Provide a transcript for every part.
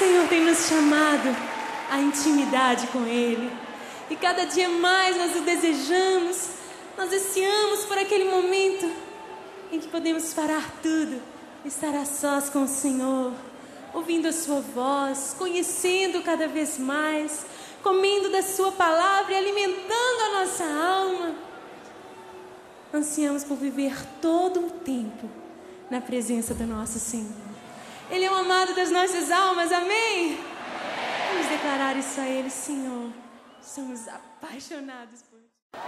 Senhor tem nos chamado à intimidade com Ele. E cada dia mais nós o desejamos, nós ansiamos por aquele momento em que podemos parar tudo, estar a sós com o Senhor, ouvindo a Sua voz, conhecendo cada vez mais, comendo da Sua palavra e alimentando a nossa alma. Ansiamos por viver todo o tempo na presença do nosso Senhor. Ele é o amado das nossas almas, amém? Vamos declarar isso a Ele, Senhor. Somos apaixonados por Ti.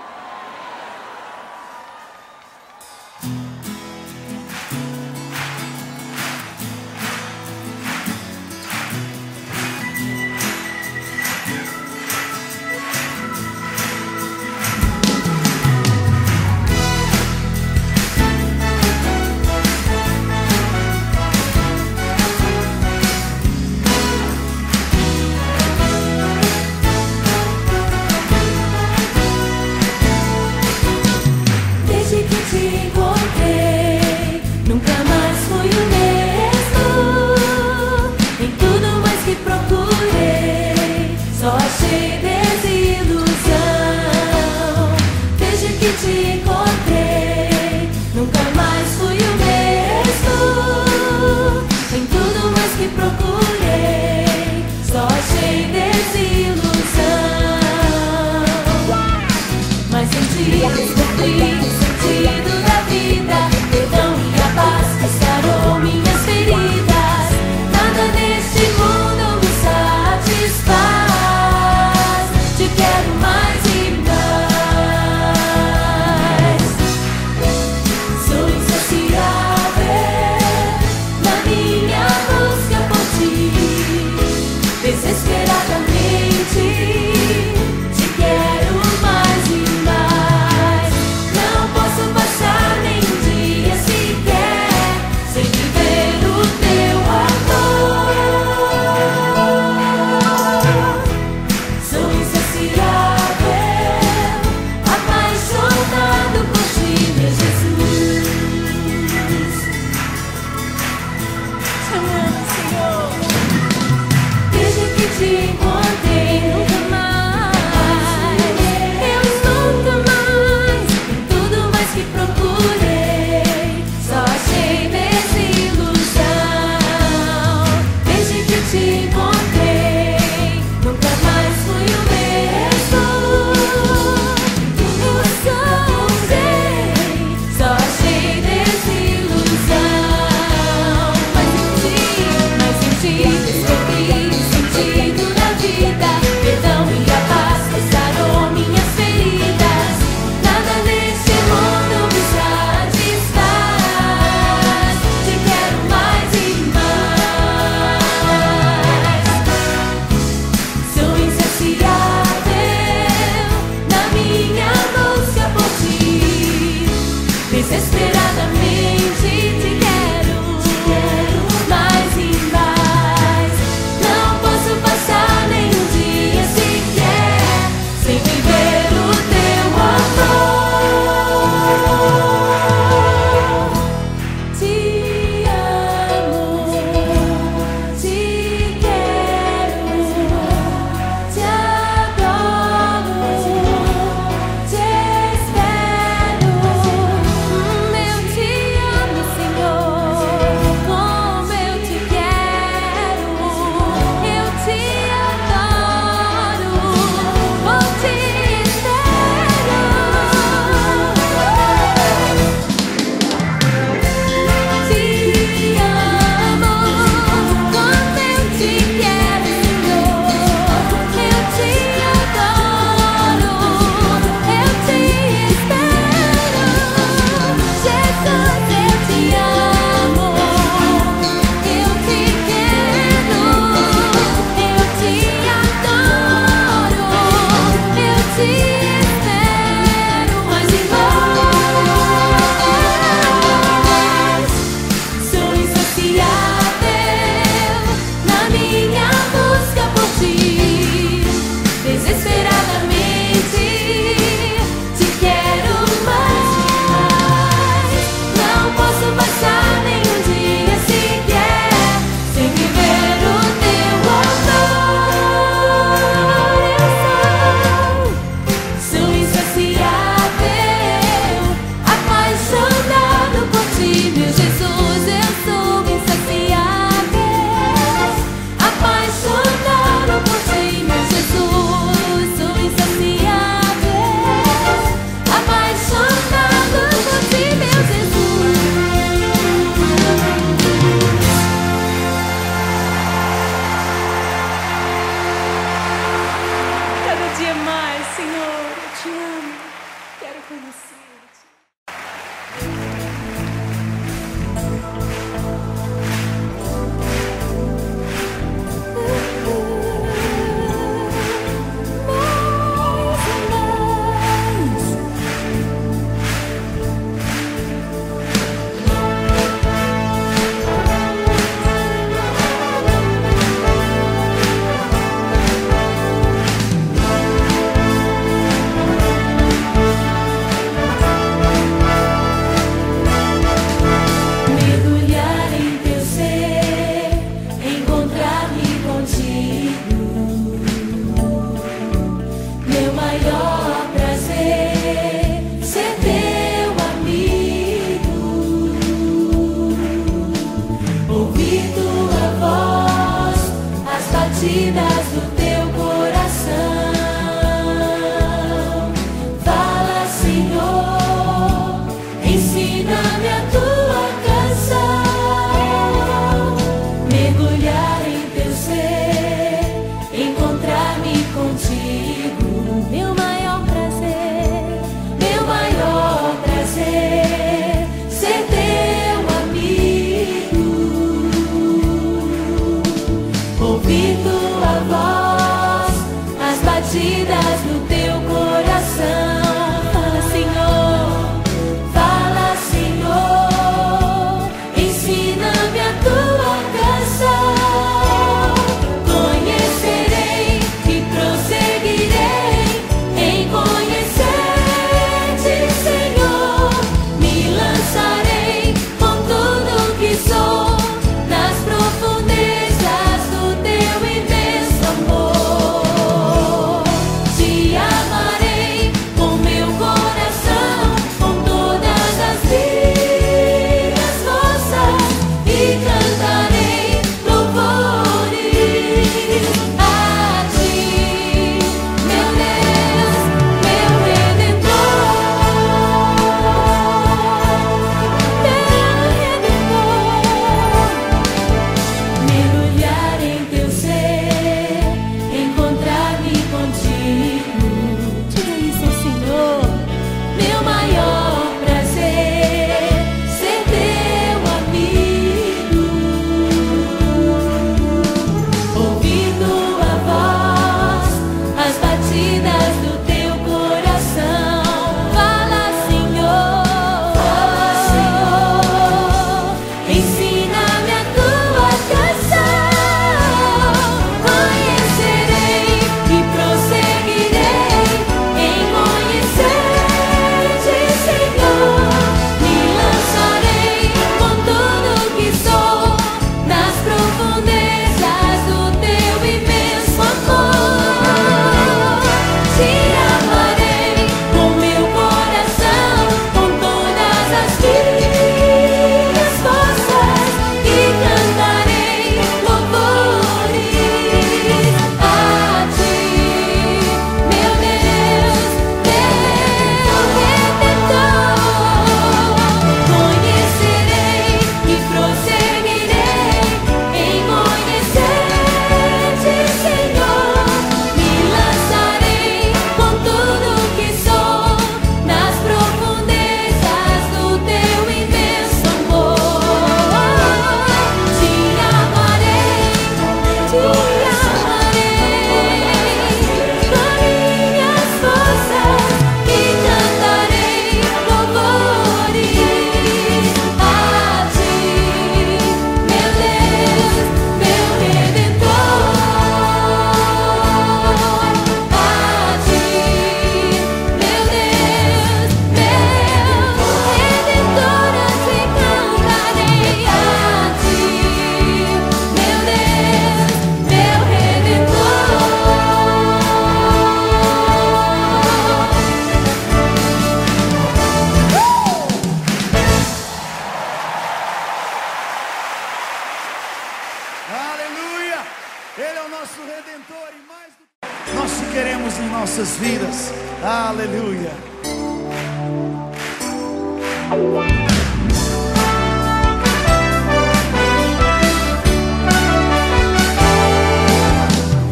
Jesus em nossas vidas. Aleluia.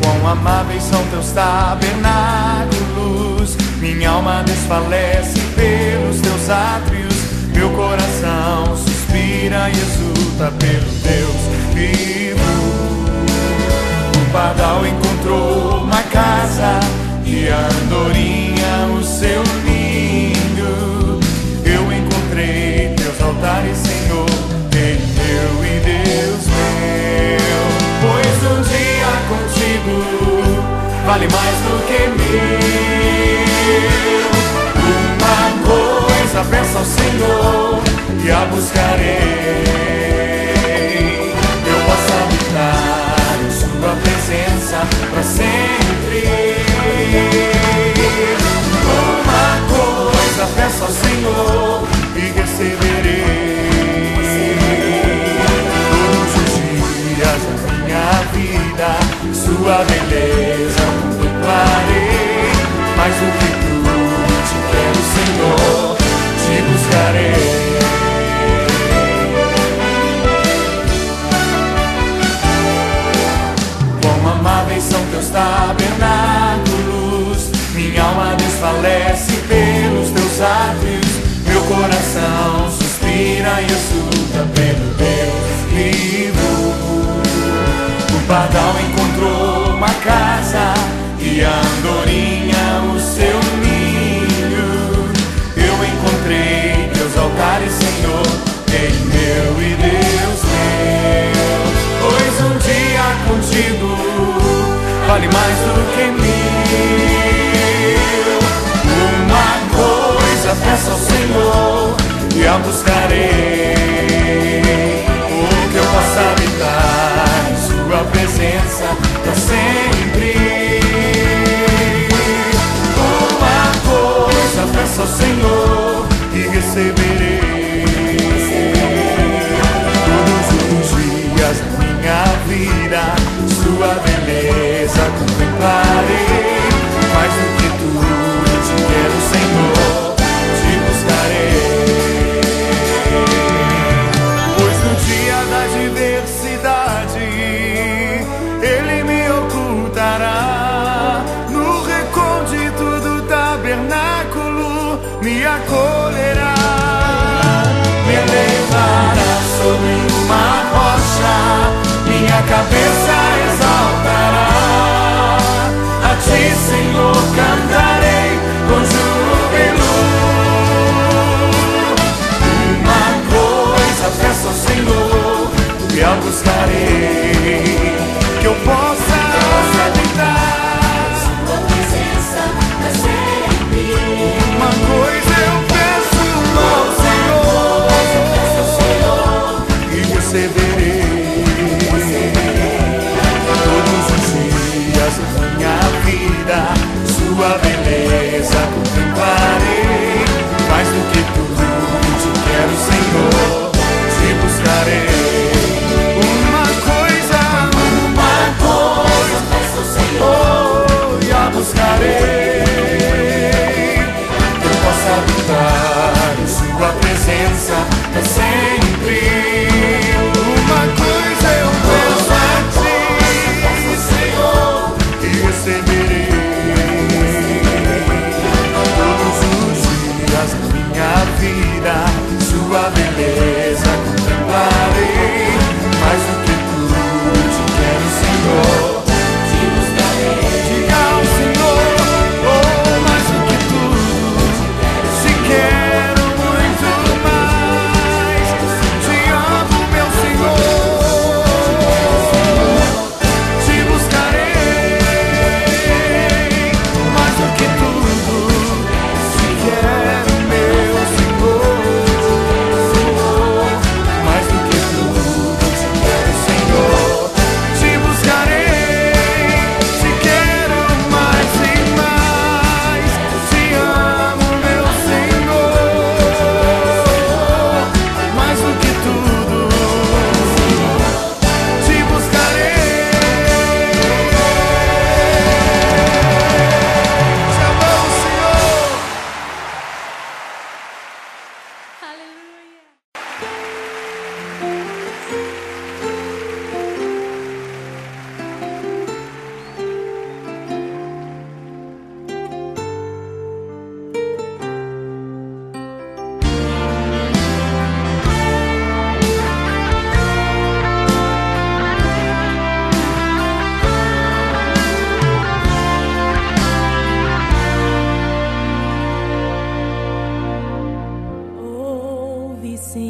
Quão amáveis são teus tabernáculos, minha alma desfalece pelos teus átrios, meu coração suspira e exulta pelo Deus vivo. O pardal encontrou uma casa e a andorinha o seu ninho. Eu encontrei teus altares, Senhor, Rei meu e Deus meu. Pois um dia contigo vale mais do que mil. Uma coisa peço ao Senhor e a buscarei, eu posso habitar em sua presença para sempre. Uma coisa peço ao Senhor e receberei, todos os dias da minha vida sua beleza proclararei, mas o que tu te quero, Senhor, te buscarei. Quão amáveis são teus tabernáculos, minha alma desfalece pelos teus átrios, meu coração suspira e exulta pelo Deus vivo. O pardal encontrou uma casa e a andorinha o seu ninho. Eu encontrei teus altares, Senhor, Rei meu e Deus meu. Pois um dia contigo vale mais do que mil. Peço ao Senhor e a buscarei, porque eu posso habitar em sua presença pra sempre. Uma coisa peço ao Senhor e receberei, todos os dias da minha vida sua beleza contemplarei, mas o que tu te quero, Senhor, pois no dia da adversidade Ele me oculta.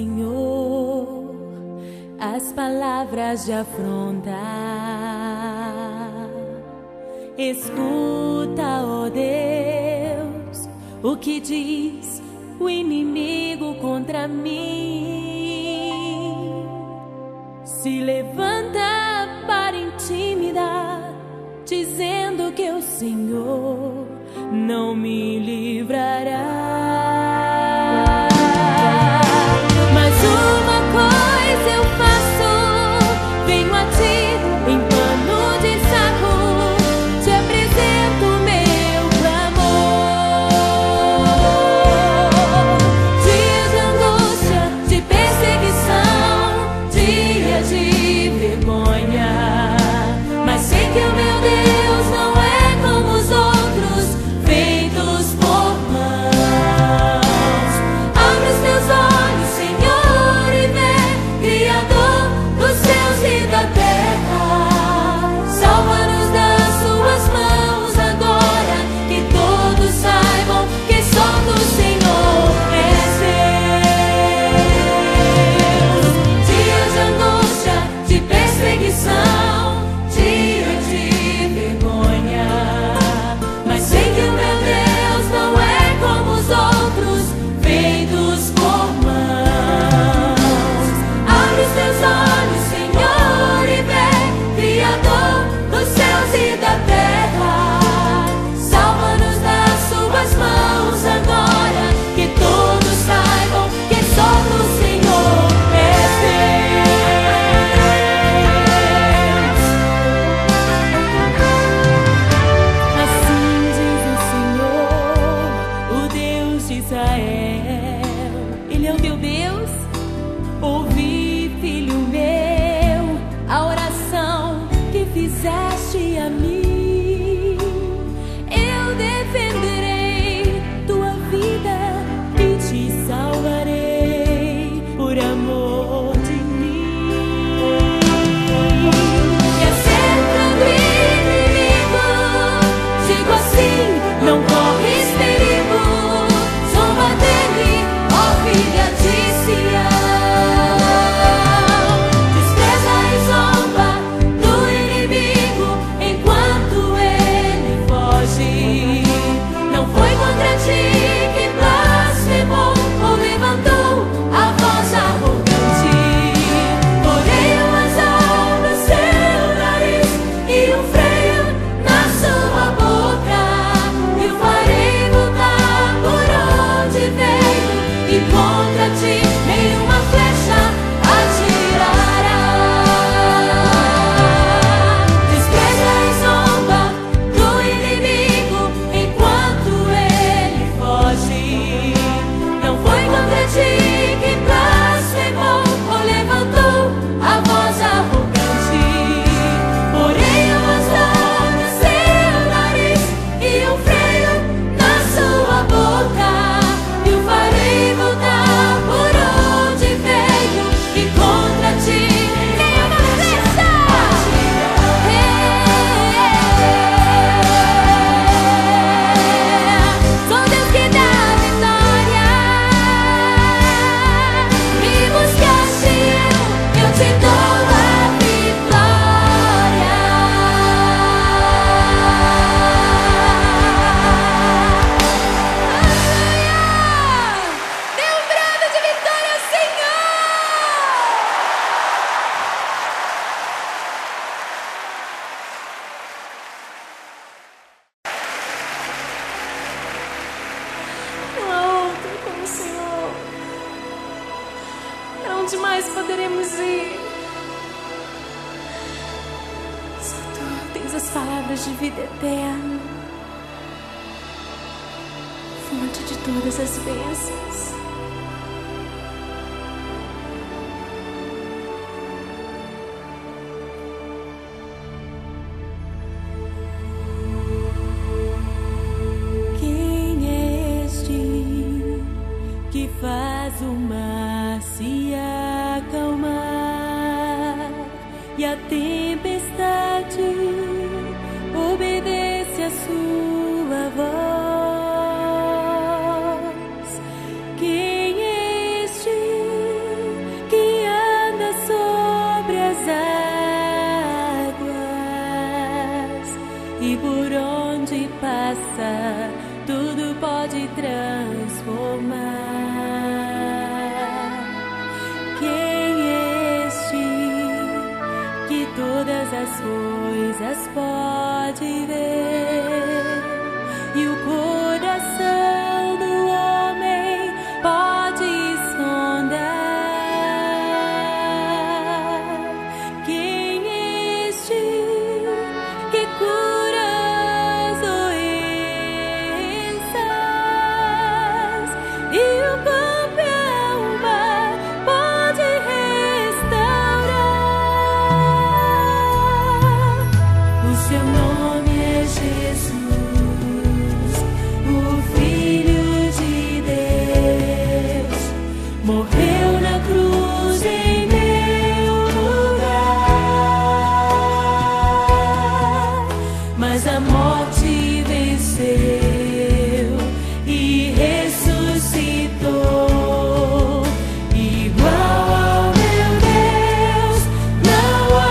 Senhor, as palavras de afronta. Escuta, ó Deus, o que diz o inimigo contra mim. Se levanta para intimidar, dizendo que o Senhor não me livrará. Mas uma coisa eu faço, venho a ti em pano de saco, te apresento meu clamor. Dias de angústia, de perseguição, dias de vergonha, mas sei que o meu Deus não é como os outros, feitos por mãos. Abre os teus olhos, Senhor, e vê, Criador dos céus e da terra. Salva-nos das suas mãos agora, que todos saibam que só do Senhor é Deus. Dias de angústia, de perseguição, quem é este graça tudo pode transformar. Quem este que todas as coisas pode ver, e o coração do homem pode sondar? Quem este que cura as doenças, e o campeão mar pode restaurar? O seu nome é Jesus, morreu na cruz em meu lugar, mas a morte venceu e ressuscitou. Igual ao meu Deus não há.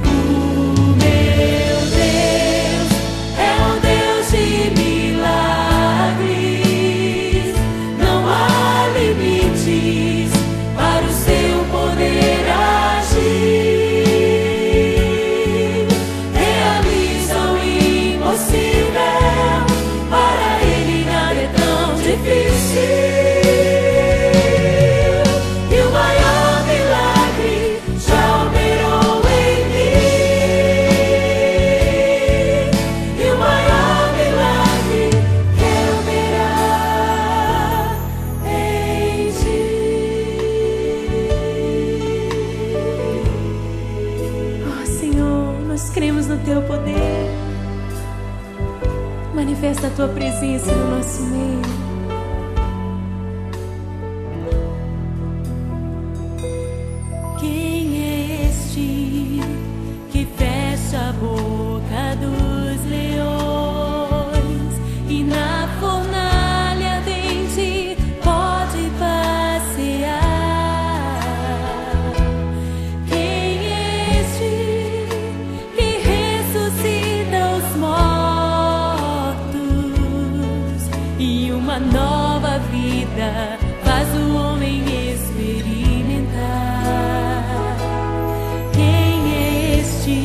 O meu Deus é o Deus de mim. Para o seu poder agir, realiza o impossível, para ele nada é tão difícil, e o maior milagre já operou em mim, e o maior milagre quer operar em ti. Nós cremos no Teu poder. Manifesta a Tua presença no nosso meio. Quem é este que fecha a boca dos leões e na fornalha ardente pode passear? Quem é este que ressuscita os mortos e uma nova vida faz o homem experimentar? Quem é este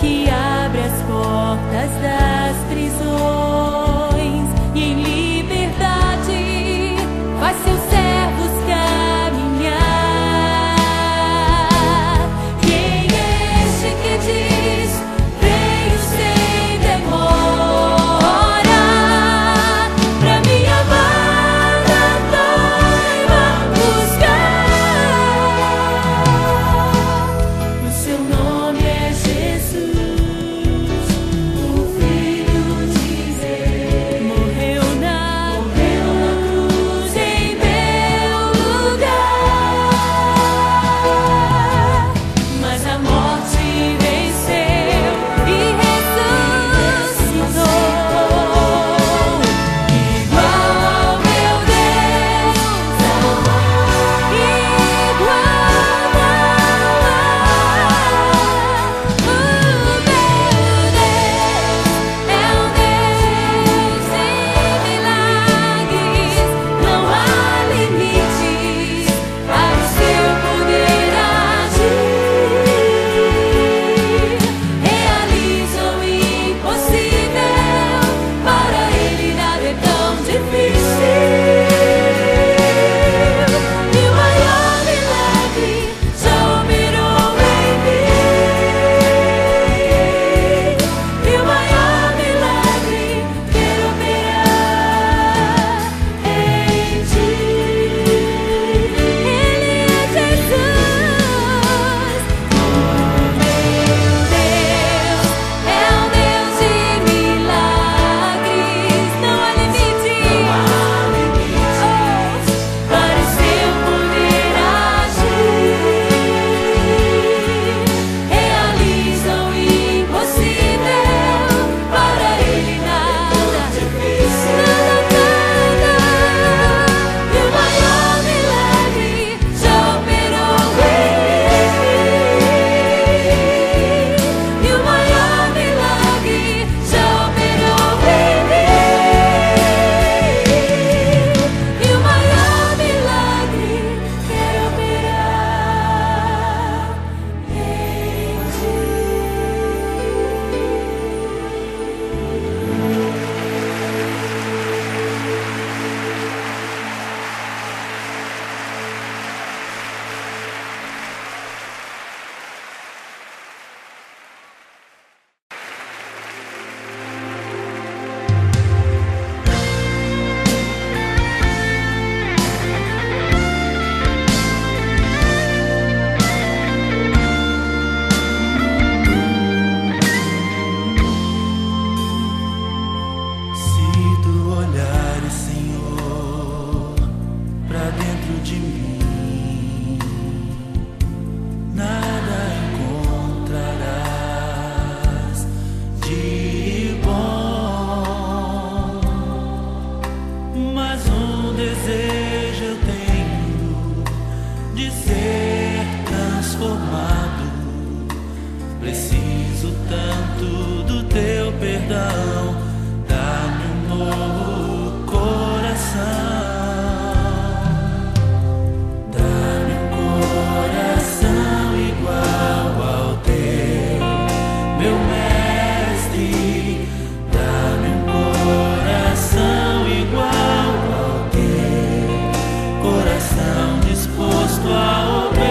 que abre as portas das prisões e em liberdade faz seus servos caminhar? Quem é este que diz: venho sem demora, pra minha batalha vai buscar? de ser transformado. Preciso tanto do teu perdão. Dá-me um novo coração. Dá-me um coração igual ao teu, meu mestre. Dá-me um coração igual ao teu, coração disposto a obedecer.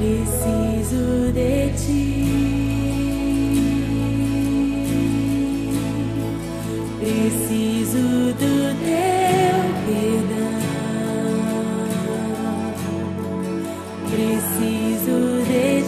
Preciso de ti.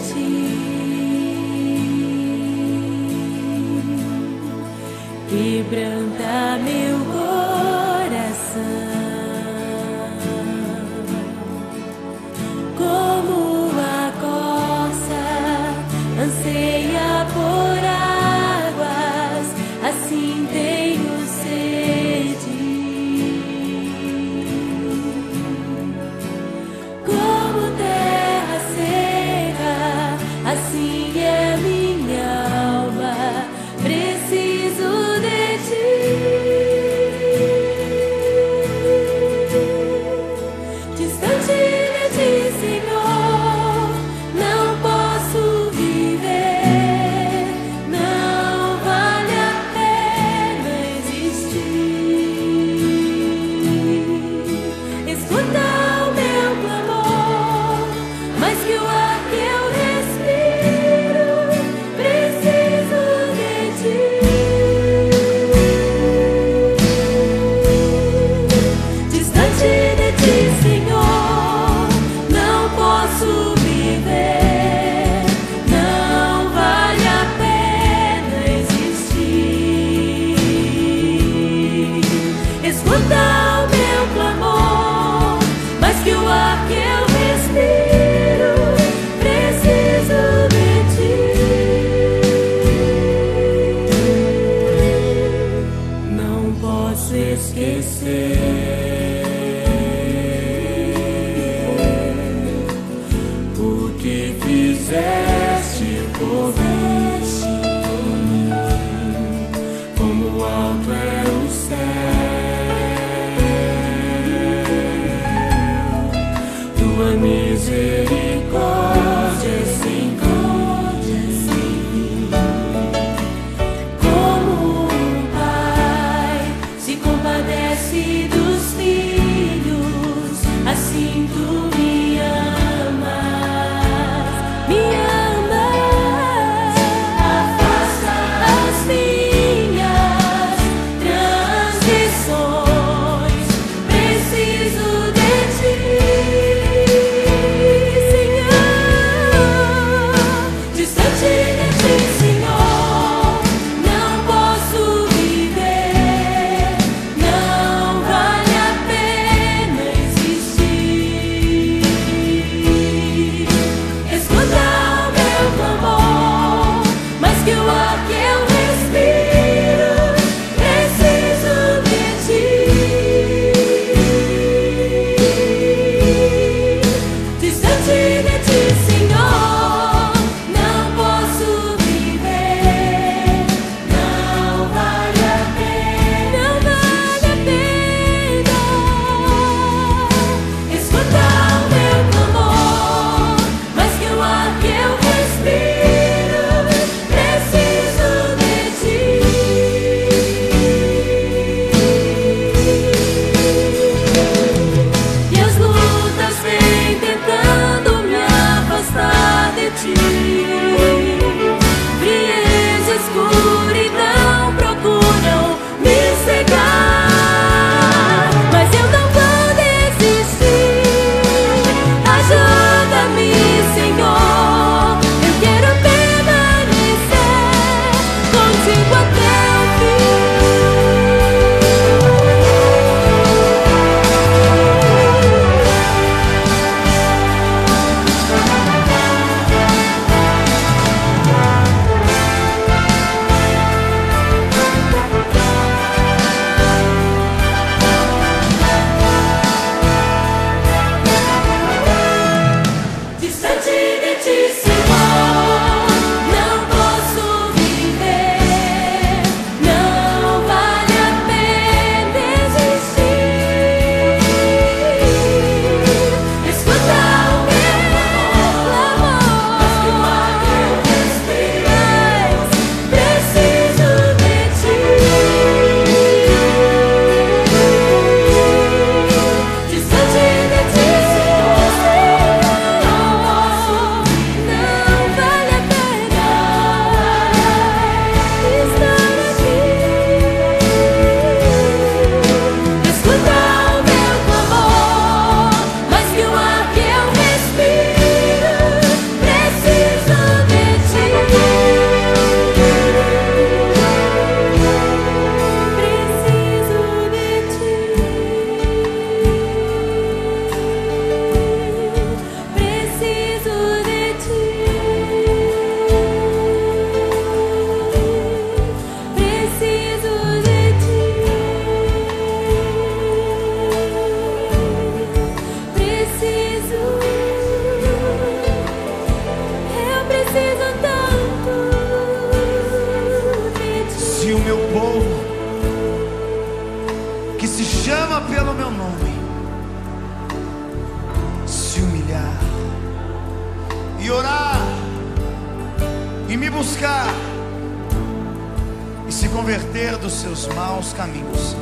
e se converter dos seus maus caminhos.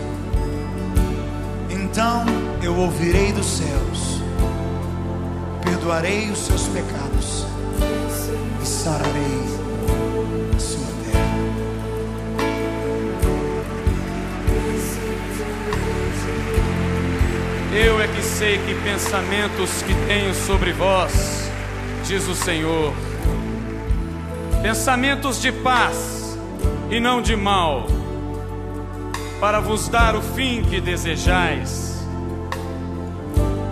Então eu ouvirei dos céus, perdoarei os seus pecados e sararei a sua terra. Eu é que sei que pensamentos que tenho sobre vós, diz o Senhor, pensamentos de paz e não de mal, para vos dar o fim que desejais.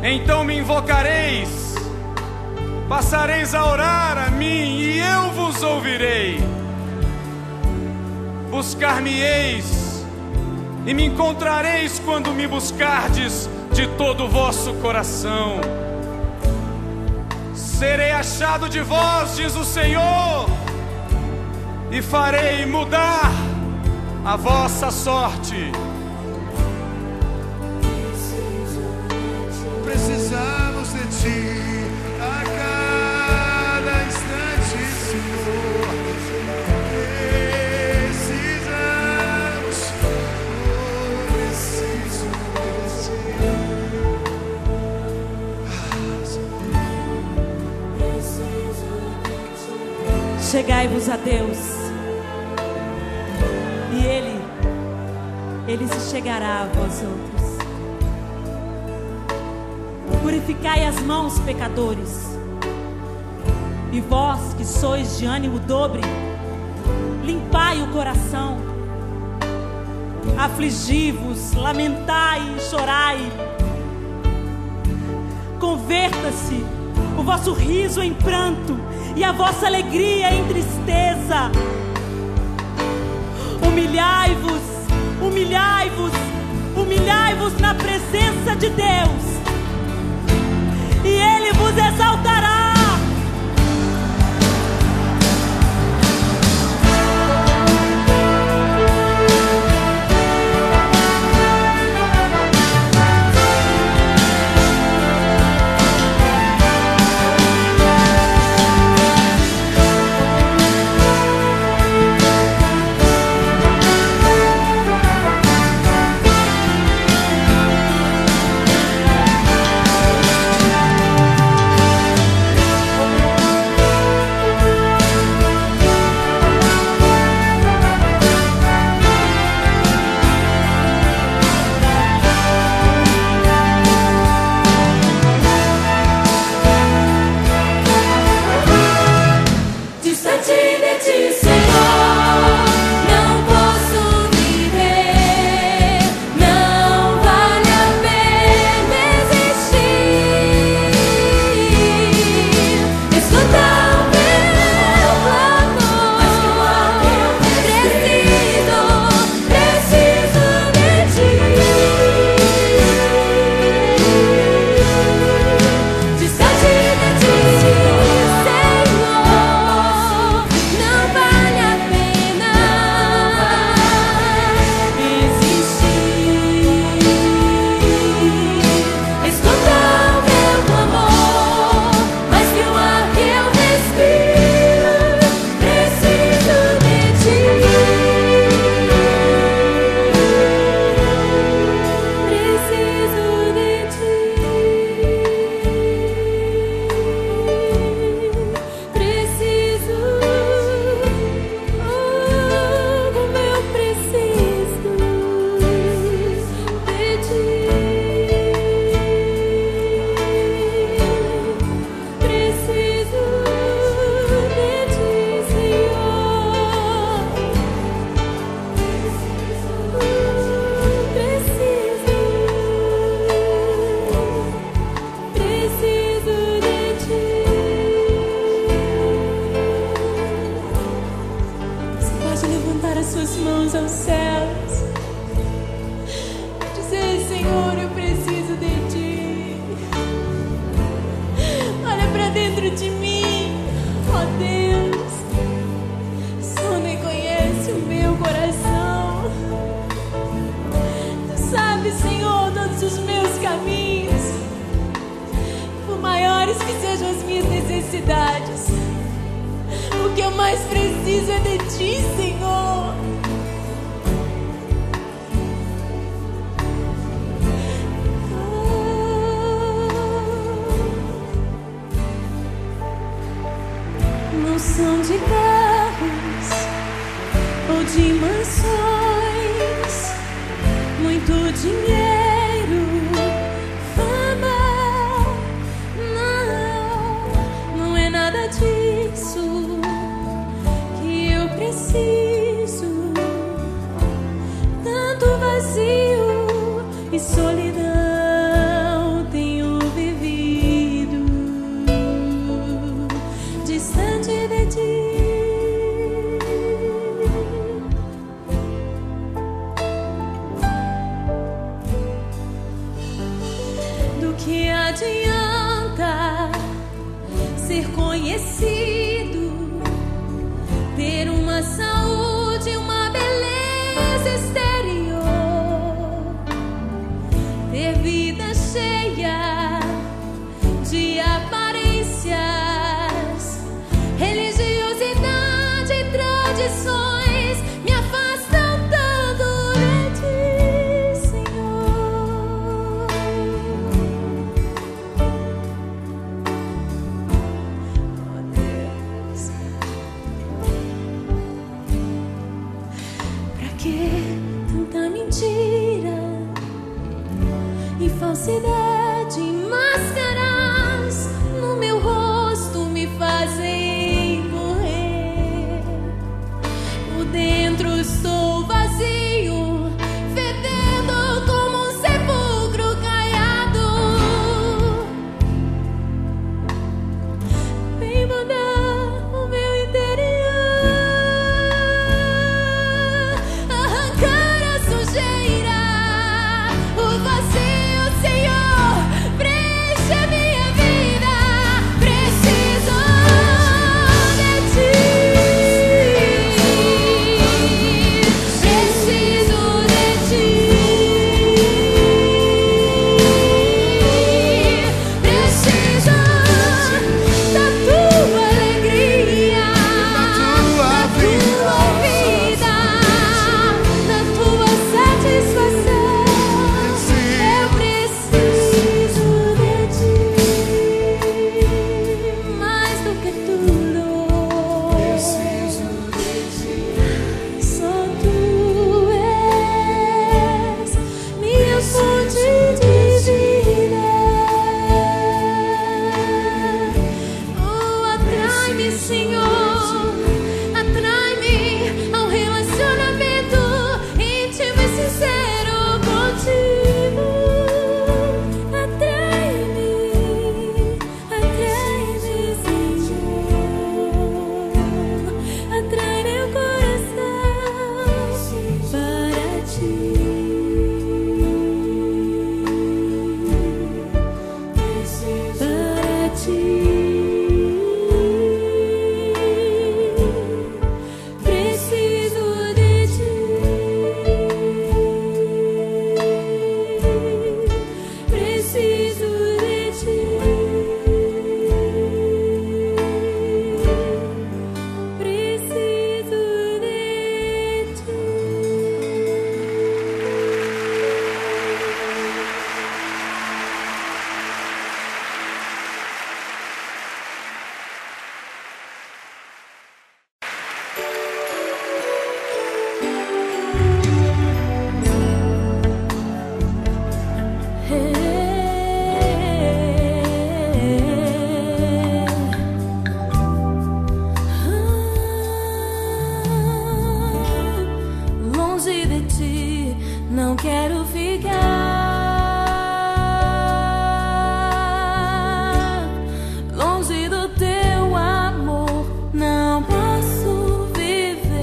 Então me invocareis, passareis a orar a mim e eu vos ouvirei. Buscar-me-eis e me encontrareis quando me buscardes de todo o vosso coração. Serei achado de vós, diz o Senhor, e farei mudar a vossa sorte. Precisamos de ti a cada instante, Senhor. Precisamos, oh, preciso de ti. Chegai-vos a Deus, Ele se chegará a vós outros. Purificai as mãos, pecadores, e vós que sois de ânimo dobre, limpai o coração. Afligi-vos, lamentai e chorai. Converta-se o vosso riso em pranto e a vossa alegria em tristeza. Humilhai-vos, humilhai-vos, humilhai-vos na presença de Deus, e Ele vos exaltará. Senhor, São de carros ou de mansões, muito dinheiro, fama. Não, não é nada disso que eu preciso. Tanto vazio e solidão. Que adianta ser conhecido, ter uma saúde, uma beleza exterior, ter vida cheia de aparências, religiosidade e tradições me afastam tanto de ti. Tanta mentira e falsidade, máscaras no meu rosto me fazem morrer. Por dentro estou vazio, fedendo como um sepulcro caiado. Vem mudar o meu Não quero ficar longe do teu amor, não posso viver.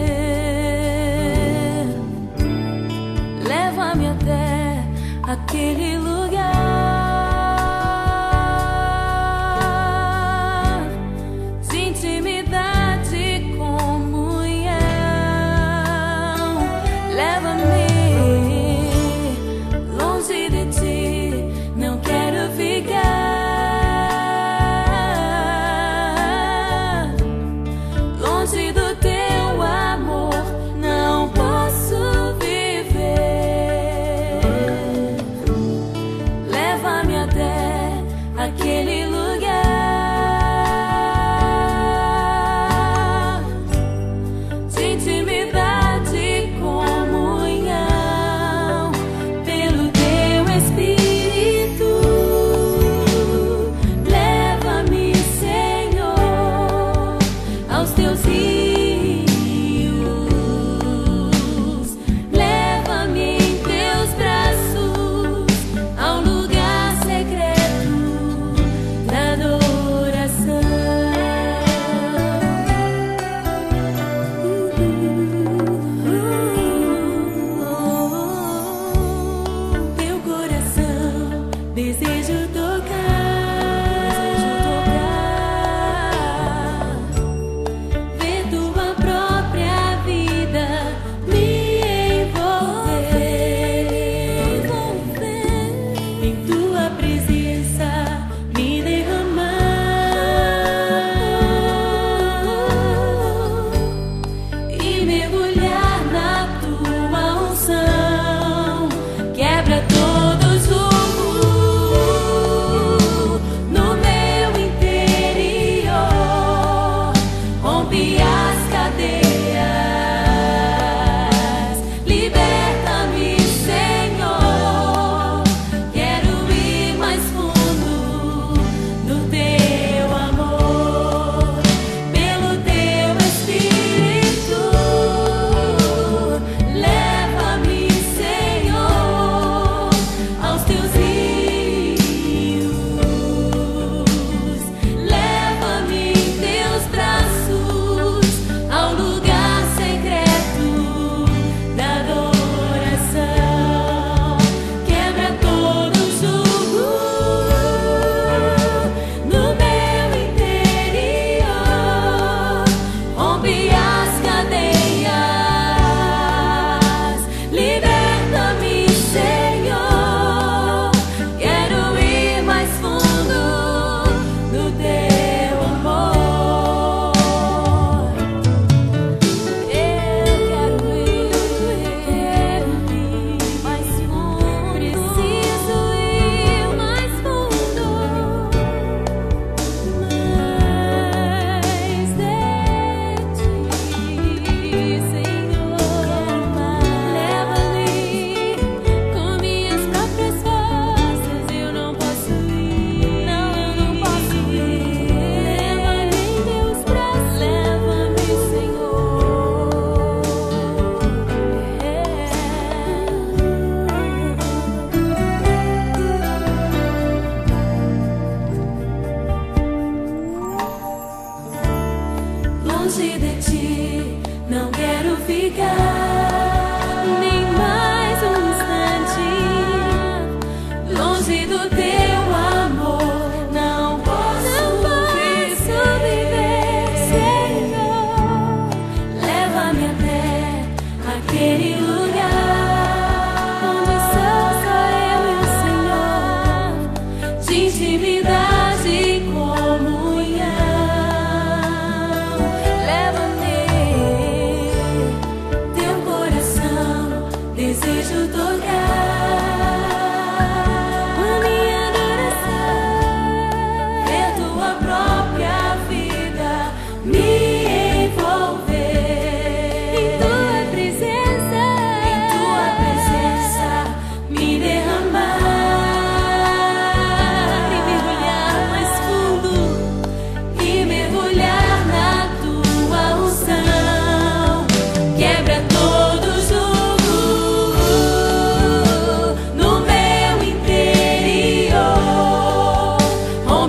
Leva-me até aquele lugar de intimidade, comunhão. Leva-me até aquele lugar.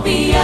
Give